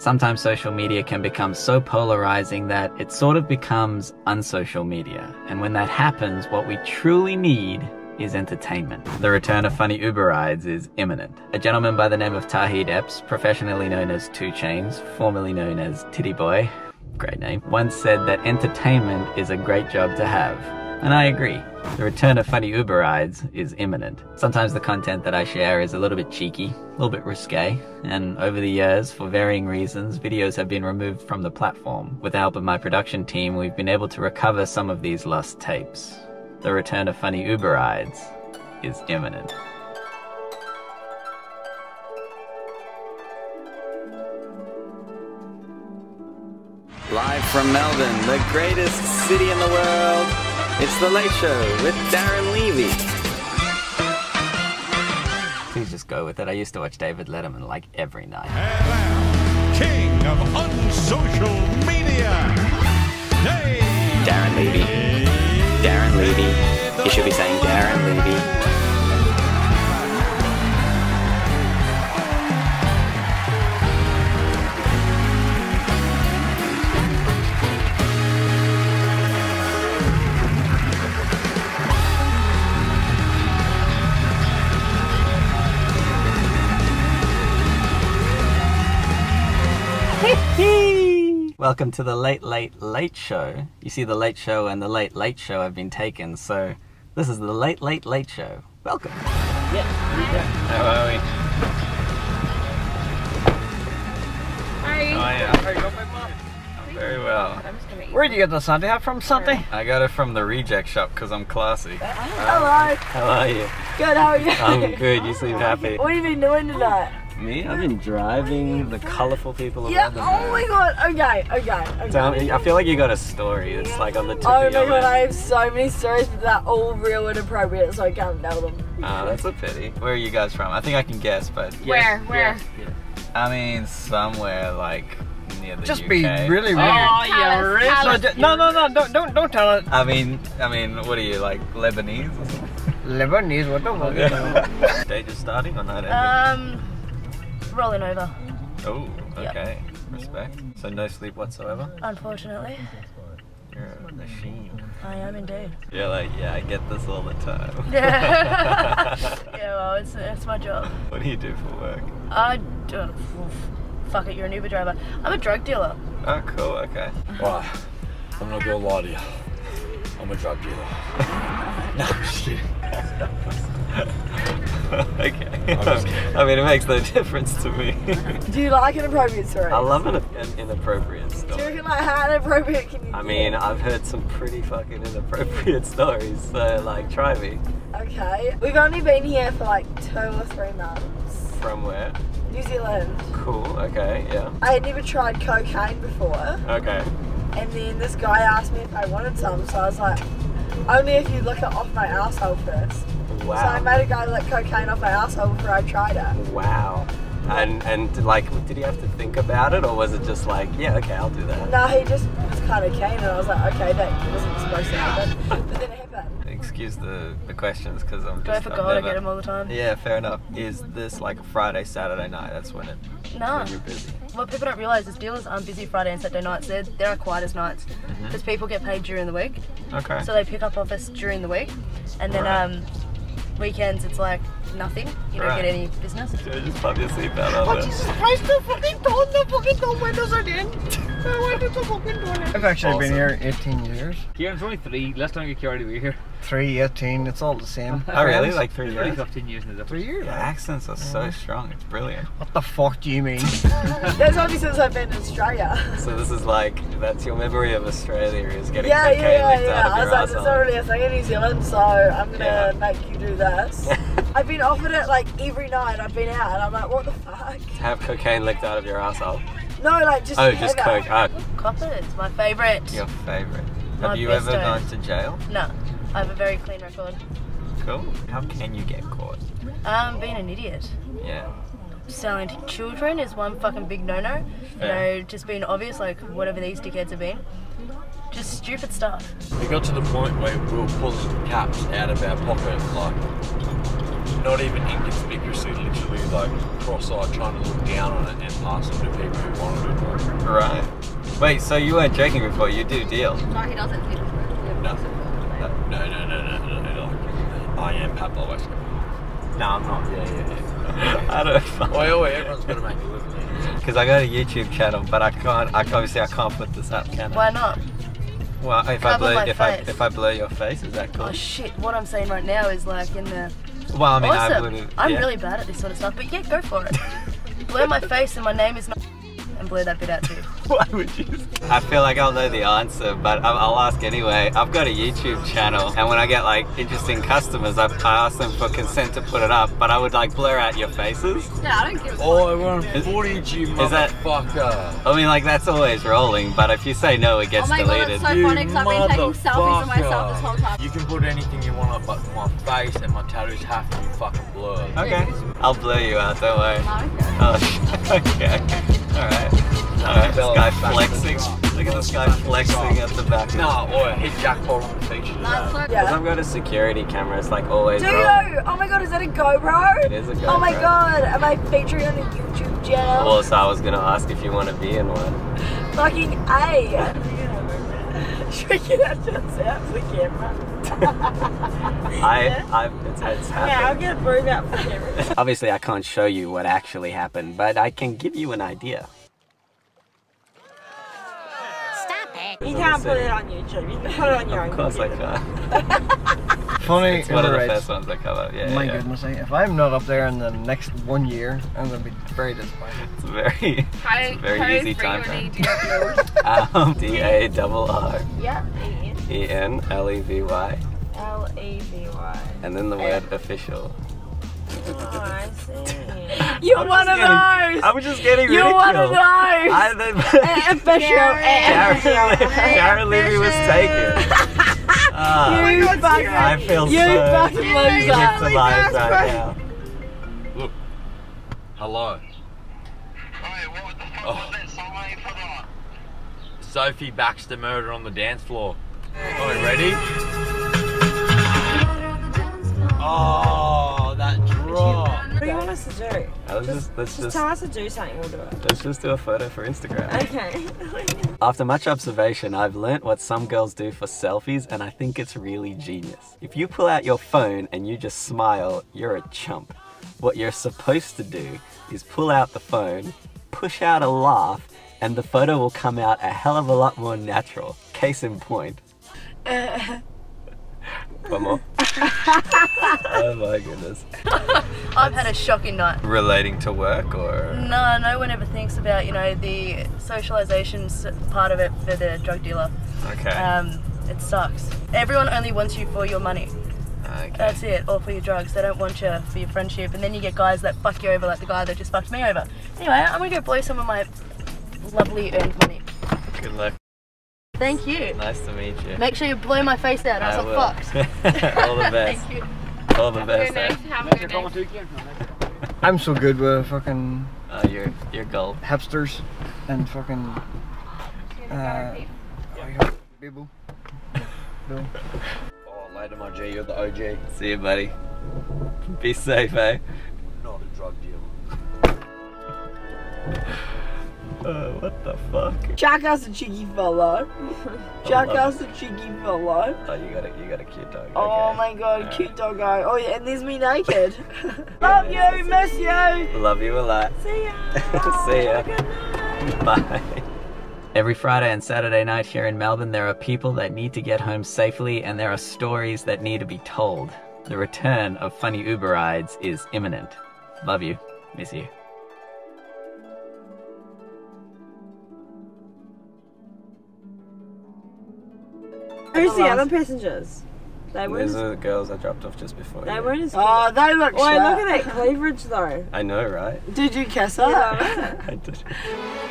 Sometimes social media can become so polarizing that it sort of becomes unsocial media. And when that happens, what we truly need is entertainment. The return of funny Uber rides is imminent. A gentleman by the name of Tawheed Epps, professionally known as 2 Chainz, formerly known as Titty Boy, great name, once said that entertainment is a great job to have. And I agree. The return of funny Uber rides is imminent. Sometimes the content that I share is a little bit cheeky, a little bit risque, and over the years, for varying reasons, videos have been removed from the platform. With the help of my production team, we've been able to recover some of these lost tapes. The return of funny Uber rides is imminent. Live from Melbourne, the greatest city in the world, it's The Late Show with Darren Levy. Please just go with it. I used to watch David Letterman like every night. Hello, king of unsocial media, hey. Darren Levy. Darren Levy. You should be saying Darren Levy. Welcome to the Late Late Late Show. You see, the Late Show and the Late Late Show have been taken, so this is the Late Late Late Show. Welcome. Yeah. How are we? Hi. Oh, yeah. How are you going, Mom? I'm very well. I'm just gonna eat. Where'd you get the sundae? How from Sunday? I got it from the reject shop because I'm classy. Hello. How are you? Good, how are you? I'm good. You seem happy. What have you been doing tonight? Me? I've been driving the colourful people around. Yeah, oh my god, okay. Tell me, I feel like you got a story that's like on the tip of your god, I have so many stories, but they're all real and appropriate, so I can't tell them. Oh, that's a pity. Where are you guys from? I think I can guess, but... Where? Yeah. I mean, somewhere like... Just UK. Be really rude. Oh, you're rich. No, don't tell it. I mean, what are you, like Lebanese or something? Lebanese? What the fuck? Yeah. Stage is starting or not ending? Rolling over. Oh, okay. Yep. Respect. So no sleep whatsoever? Unfortunately. You're a machine. I am indeed. You're like, yeah, I get this all the time. Yeah. Yeah, well, it's my job. What do you do for work? I don't... Fuck it, you're an Uber driver. I'm a drug dealer. Oh, cool, okay. Well, I'm not gonna lie to you. I'm a drug dealer. No, I'm just kidding. Okay. I mean, it makes no difference to me. Do you like inappropriate stories? I love an inappropriate story. Do you reckon, like, how inappropriate can you I mean, I've heard some pretty fucking inappropriate stories, so, like, try me. Okay. We've only been here for, like, 2 or 3 months. From where? New Zealand. Cool, okay, yeah. I had never tried cocaine before. Okay. And then this guy asked me if I wanted some, so I was like, only if you lick it off my asshole first. Wow. So I made a guy lick cocaine off my asshole before I tried it. Wow. And like, did he have to think about it, or was it just like, yeah, okay, I'll do that? No, he just was kind of keen, and I was like, okay, that wasn't supposed to happen. But then it happened. Excuse the questions, because I'm just... I forgot, I get them all the time. Yeah, fair enough. Is this like a Friday, Saturday night? That's when it... No. When you're busy. What people don't realise is dealers aren't busy Friday and Saturday nights. They're quiet as nights, because people get paid during the week. Okay. So they pick up office during the week, and then... Right. Weekends, it's like nothing. You don't get any business. Yeah, just pop your seatbelt on. Oh, Jesus Christ, the fucking door windows are in. The windows are fucking doing it. I've actually been here 18 years. Yeah, I'm 23. Last time I got carried away here. 3, 18, it's all the same. Oh, really? Like 3 years? Only 15 years in the difference. 3 years? The accents are so strong, it's brilliant. What the fuck do you mean? That's only since I've been in Australia. So this is like, that's your memory of Australia is getting cocaine licked out of your arsehole. I was like, it's already a thing in New Zealand, so I'm going to make you do this. I've been offered it like every night I've been out, and I'm like, what the fuck? Have cocaine licked out of your arsehole? No, like just coke. Oh. Copper, it's my favourite. Your favourite. Have you ever gone to jail? No. I have a very clean record. Cool. How can you get caught? Being an idiot. Yeah. Selling to children is one fucking big no-no. Yeah. You know, just being obvious, like whatever these dickheads have been. Just stupid stuff. We got to the point where we were pulling caps out of our pocket, like not even inconspicuously, literally like cross-eyed, trying to look down on it and pass it to people who wanted it. right. Wait, so you weren't joking before, you do deal? No, he doesn't. He doesn't. No. No. I am Pablo Escobar. No, I'm not. Yeah. I don't know. Well, everyone's got to make a living. Because I got a YouTube channel, but I can't, obviously I can't put this up, can I? Why not? Well, if I blur your face, is that cool? Oh shit, what I'm saying right now is like in the... Well, I mean, awesome. I'm really bad at this sort of stuff, but yeah, go for it. Blur my face and my name is not... and blur that bit out too. Why would you? I feel like I'll know the answer, but I'll ask anyway. I've got a YouTube channel, and when I get like interesting customers, I ask them for consent to put it up, but I would like blur out your faces. Yeah, I don't give a fuck. Oh, we're on 40G, you motherfucker. I mean, like that's always rolling, but if you say no, it gets deleted. Oh my god, it's so funny because I've been taking selfies of myself this whole time. You can put anything you want up, but my face and my tattoos have to be fucking blurred. Okay, I'll blur you out, don't worry. Oh, okay. Alright. Alright, this guy flexing. Look at this guy flexing at the back. No, or hit jackpot on the feature. Because I've got a security camera, it's like always. Do you? Oh my god, is that a GoPro? It is a GoPro. Oh my god, am I featuring on a YouTube channel? Also, I was gonna ask if you want to be in one. Fucking A. Shrieking out to the camera. It's happened. Yeah, I'm gonna prove out for the camera. Obviously, I can't show you what actually happened, but I can give you an idea. Stop it! You can't put it on YouTube. You can put it on your own. Of course, computer. I can't. Funny. It's one of the first ones I cover. Yeah. My goodness, if I'm not up there in the next 1 year, I'm gonna be very disappointed. It's a very easy time frame. D-A-double-R. Yeah, E-N-L-E-V-Y. L-E-V-Y. And then the word official. Oh, I see. You're one of those! I'm just getting ridiculed. You're one of those! Darren Levy was taken. I feel so... You fucking loser. Right now. Look. Hello. Oh. Sophie Baxter murder on the dance floor. Oh, ready? Oh, that drop. What do you want us to do? Let's just tell us to do something, we'll do it. Let's just do a photo for Instagram. Okay. After much observation, I've learnt what some girls do for selfies, and I think it's really genius. If you pull out your phone and you just smile, you're a chump. What you're supposed to do is pull out the phone, push out a laugh, and the photo will come out a hell of a lot more natural. Case in point. One more. Oh my goodness. I've had a shocking night. Relating to work or? No, no one ever thinks about, you know, the socialization part of it for the drug dealer. Okay. It sucks. Everyone only wants you for your money. Okay. That's it, or for your drugs. They don't want you for your friendship, and then you get guys that fuck you over, like the guy that just fucked me over. Anyway, I'm gonna go blow some of my lovely earned money. Good luck. Thank you. Nice to meet you. Make sure you blow my face out, or else I'm fucked. All the best. Thank you. All the best. I'm so good with fucking. Oh, you're gold. Hipsters and fucking. People. No. Later, my G, you're the OG. See you, buddy. Be safe, eh? Not a drug dealer. What the fuck? Jackass a cheeky fellow. Jackass a cheeky fellow. Oh, you got a cute dog. Oh okay. My god, right. Cute dog. Oh, yeah, and there's me naked. Love you, miss you. Love you a lot. See ya. See ya. Good night. Bye. Every Friday and Saturday night here in Melbourne, there are people that need to get home safely, and there are stories that need to be told. The return of funny Uber rides is imminent. Love you. Miss you. Who's the other passengers? Those are the girls I dropped off just before. They weren't as good. Oh, they look sharp. Look at that cleavage though. I know, right? Did you kiss her? Yeah, I did.